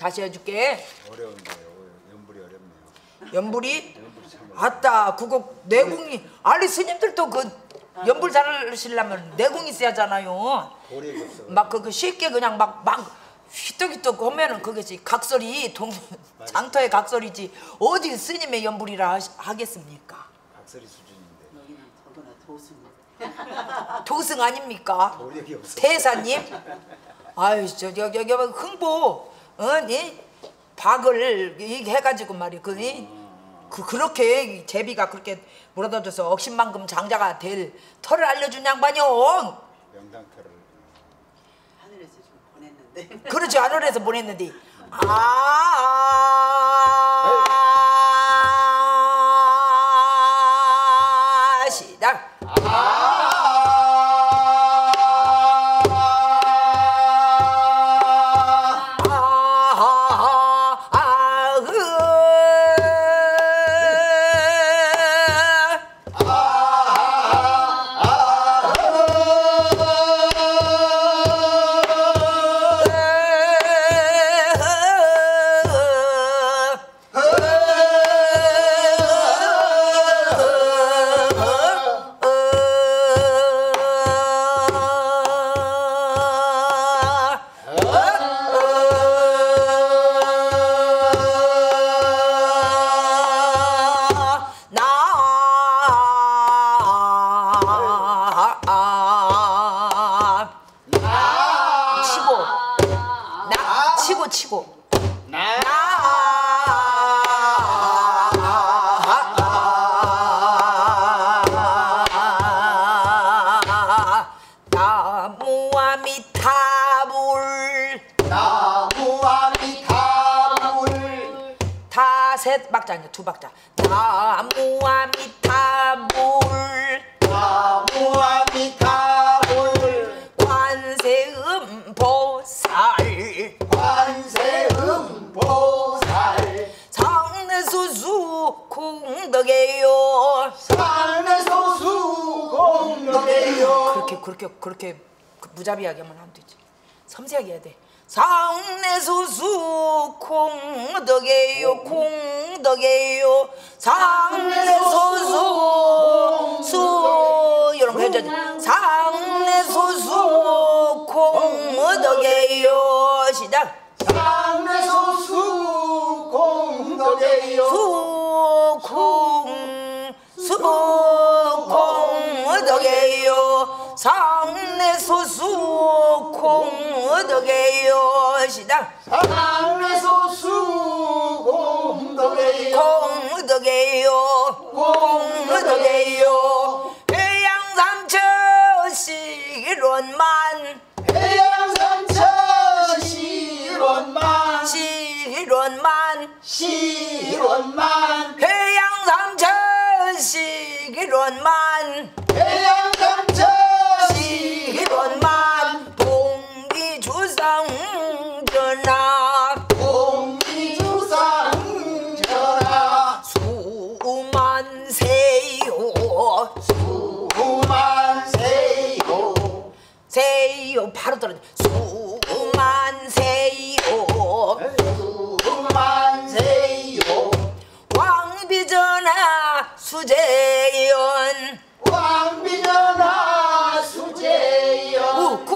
다시 해줄게. 어려운데요. 연불이 어렵네요. 연불이? 아따 그거 내궁이 알리 스님들도 그 연불 잘하시려면 내궁이 있어야잖아요. 막 그 쉽게 그냥 막 휘떡휘떡 하면은 그게지 각설이 동 장터의 각설이지 어디 스님의 연불이라 하겠습니까? 각설이 수준인데. 여기는 더구나 도승. 도승 아닙니까? 대사님. 아유 저기 흥보 어니 박을 해가지고 말이야 그렇게 제비가 그렇게 물어다줘서 억신만큼 장자가 될 터를 알려준 양반이요. 명당터를 하늘에서 좀 보냈는데. 그렇지 하늘에서 보냈는데. 아 시작. 셋 박자 아니야 두 박자. 나무아미타불 나무아미타불 관세음보살 관세음보살 상내소수 공덕에요 상내소수 공덕에요. 그렇게 무자비하게 하면 안 되지. 섬세하게 해야 돼. 상내소수 공덕에요 공덕에요 상내소수 수 이런 해줘야지. 상내소수 공덕에요 시작. 상내소수 공덕에요 수공덕에요 상내소수 공덕에요 시작. 상내소수 공덕에요 공덕에요 해양삼천시론만 해양삼천시론만 시론만 시론만 해양삼천시론만 해양삼천시론만 봉기주상전하 봉기주상전하 수만세요 수만세요 세요 바로 떨어져. 수만세요 수만세요 왕비전하 수재연 왕비전하 수재연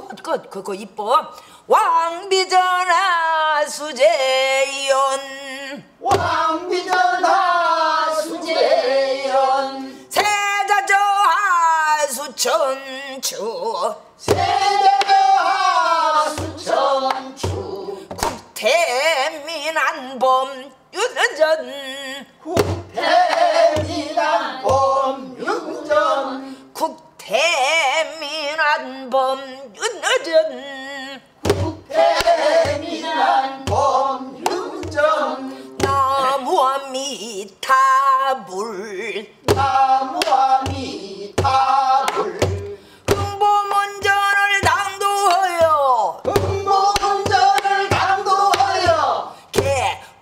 그거 이뻐. 왕비전하 수재연 왕비전하 수재연 세자저하 수천추 세자저하 수천추 국태민안범 유전 국태민안범 유전 국태민안범 유전 국태민안범 유전 나무아미타불 나무아미타불 흥보문전을 당도하여 흥보문전을 당도하여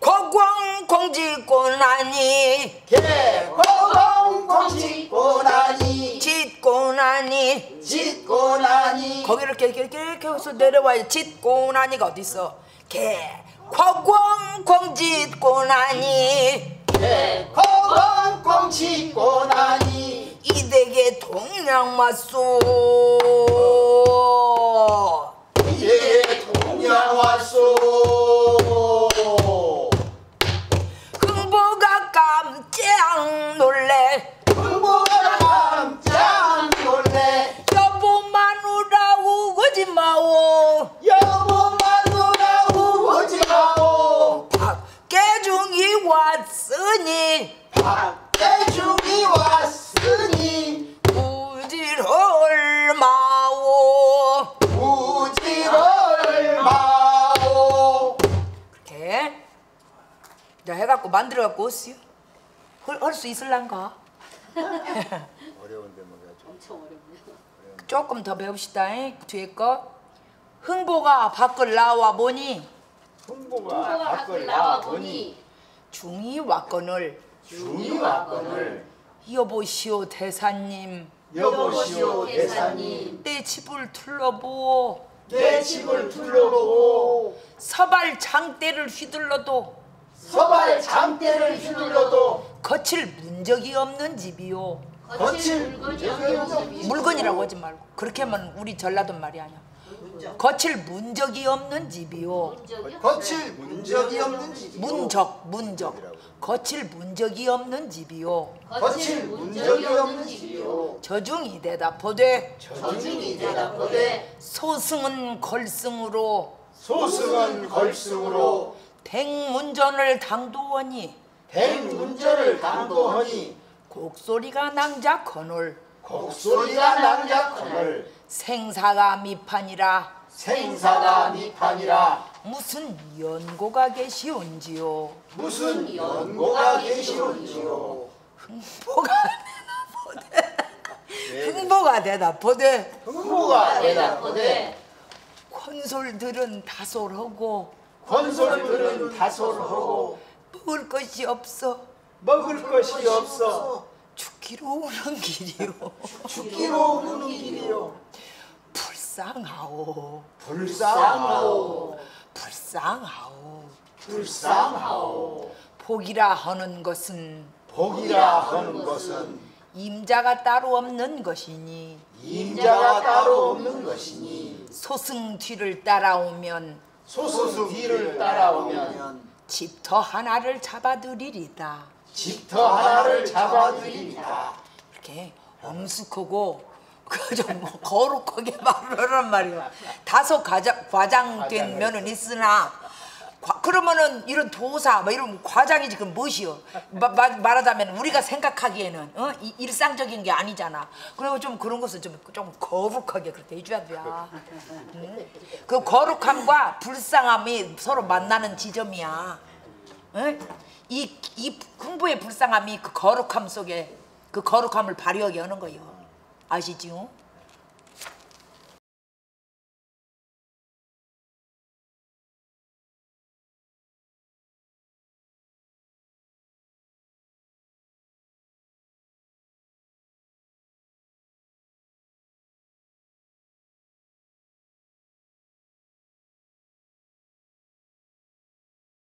개고공공직고나니 개고공공직고나니 짓고나니 짓고나니 거기를 이렇게 해서 내려와야 짓고나니가 어디 있어. 개 콩콩콩 짓고 나니 네, 콩콩콩 짓고 나니 이대게 동양 왔소 이대게 동양 왔소. 흥보가 깜짝 놀래 흥보가 깜짝 놀래 여보만 울어 우거지 마오 왔으니 박대중이 왔으니 부지럴 마오 부지럴 마오. 그렇게 이제 해갖고 만들어갖고 오시오. 할 수 있을란가? 어려운데 뭐가 좀 엄청 어렵네. 조금 더 배웁시다. 뒤에 거 흥보가 밖을 나와 보니 흥보가 밖을 나와 보니. 중이 왔건을 여보시오 대사님 여보시오 대사님 내 집을 둘러보오 내 집을 둘러보오 서발 장대를 휘둘러도 서발 장대를 휘둘러도 거칠 문적이 없는 집이요 거칠 문적이 없는 집이요 물건이라고 하지 말고 그렇게 하면 우리 전라도 말이 아니야. 거칠 문적이 없는 집이요. 거칠 문적이 없는 집이요. 문적. 거칠 문적이 없는 집이요. 거칠 문적이 없는 집이요. 저중이 대답보되. 저중이 대답보되. 소승은 걸승으로. 소승은 걸승으로. 백문전을 당도하니. 백문전을 당도하니. 곡소리가 낭자커놀. 곡소리가 낭자커놀. 생사가 미판이라 생사가 미판이라 무슨 연고가 계시온지요 무슨 연고가 계시온지요. 흥보가 대답보되 권솔들은 다솔하고 먹을 것이 없어 죽기로 오는 길이요. 불쌍하오. 복이라 하는 것은 임자가 따로 없는 것이니. 소승 뒤를 따라오면. 집터 하나를 잡아들이리다. 이렇게 엄숙하고 좀 거룩하게 말하란 말이야. 다소 과장된 면은 있으나 그러면은 이런 도사 뭐 이런 과장이지 그럼 무엇이요? 말하자면 우리가 생각하기에는 일상적인 게 아니잖아. 그리고 좀 그런 것을 좀 거룩하게 그렇게 해줘야 돼. 그 거룩함과 불쌍함이 서로 만나는 지점이야. 응? 이 흥보의 불쌍함이 그 거룩함 속에 그 거룩함을 발휘하게 하는 거예요. 아시지요?